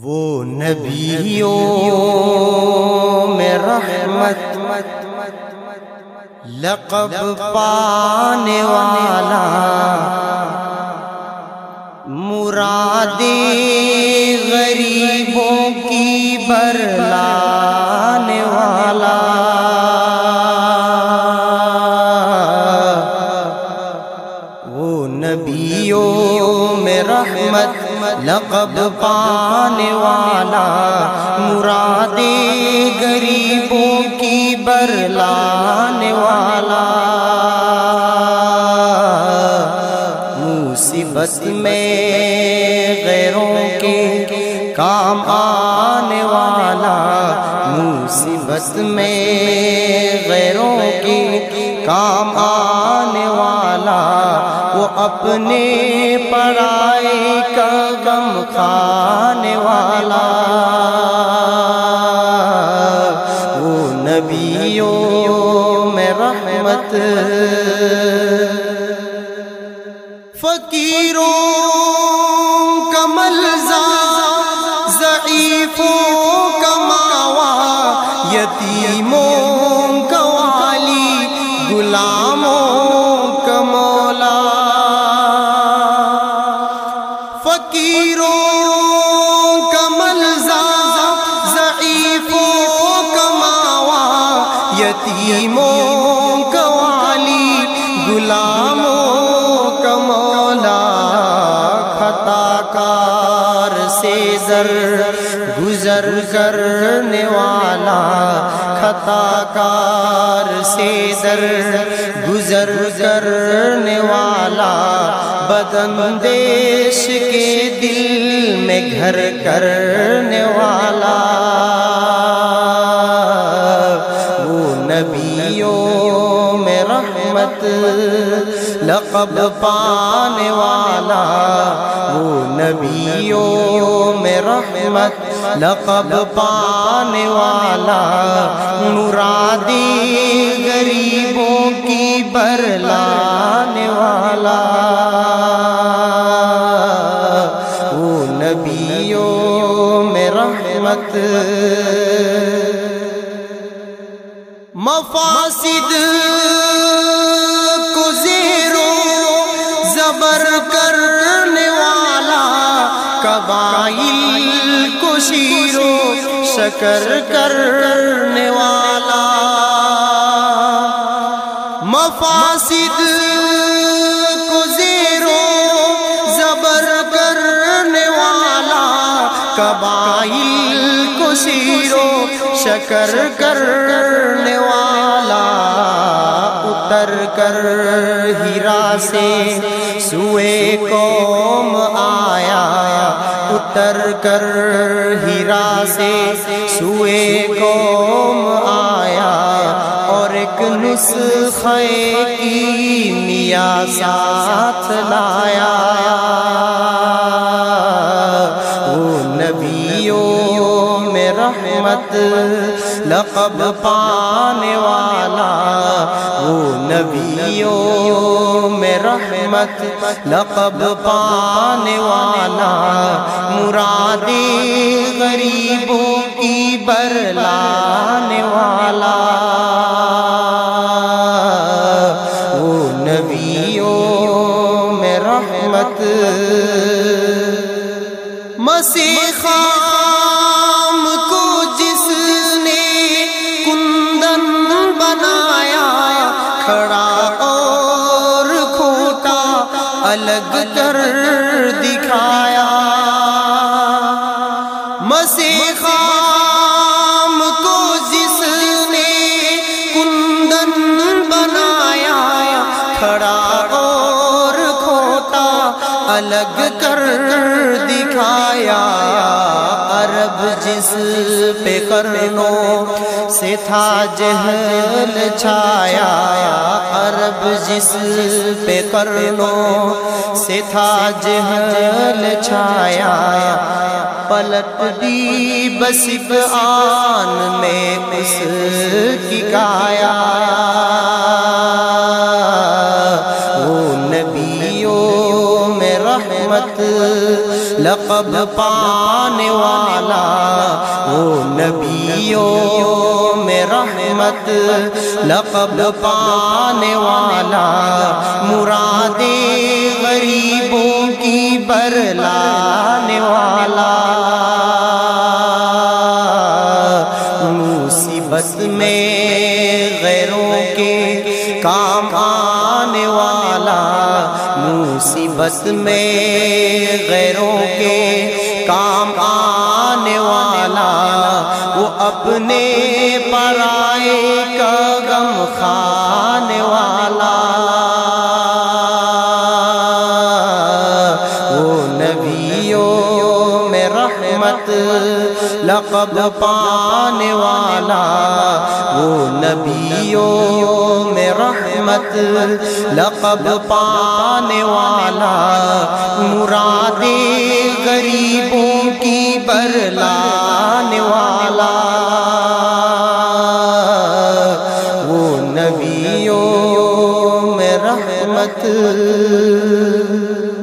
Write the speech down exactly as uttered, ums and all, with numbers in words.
वो नबियों में रहमत लक़ब पाने वाला, मुरादे गरीबों की बरलाने वाला, वो नबियों में रहमत लक़ब पाने वाला, मुरादे गरीबों की बरलाने वाला। मुसीबत में गैरों के काम आने वाला, मुसीबत में गैरों के काम आने वाला, वो अपने पराए का गम खाने वाला। वो नबियों में रहमत फकीरों का मलज़ा, ज़ईफ़ों का मावा, यतीमों का वाली, गुलामों का मौला। फकीरों का मलज़ा, ज़ईफ़ों का मावा, यतीमों का वाली, गुलामों का मौला। खताकार से जर गुजर करने वाला, खताकार से जर गुजर करने वाला, बदन देश के दिल में घर करने वाला। वो नबियों में रहमत लक़ब पाने वाला, वो नबियों में रहमत लक़ब पाने वाला, मुरादी गरीबों की बरलाने वाला। वो नबियों में रहमत मफासिद को ज़ेरो ज़बर करने वाला, कबाइल को शीरो शकर करने वाला। मफासिद को ज़ेरो ज़बर करने वाला, कबाइल को शीरो शकर करने वाला। उतर कर हीरा से सुए कौम आया, उतर कर हीरा से सुए कौम आया, और एक नुस्खे की मियाँ साथ लाया। वो नबियों में रहमत लक़ब पाने वाला, वो नबियों में रहमत लक़ब पाने वाला, मुरादे गरीबों की बरलाने वाला। वो नबियों में रहमत मसीहा अलग कर दिखाया, मसीहाम को जिसने कुंदन बनाया, खड़ा और खोटा अलग कर दिखाया। अरब जिस पे करनों से था जहल छाया, अरब जिस पे करनों से था जहल छाया, पलट दी बसिब आन में उसकी काया। वो नबियों में रहमत लक़ब पाने वाला, रहमत लक़ब पाने वाला, मुरादे गरीबों की बरलाने वाला। मुसीबत में गैरों के काम आने वाला, मुसीबत में गैरों के काम आने वाला, वो अपने पराए का गम खाने वाला। वो नबियों में रहमत लक़ब पाने वाला, वो नबियों में रहमत लक़ब पाने वाला, मुरादे गरीबों की बरलाने वाला। वो नबियों में रहमत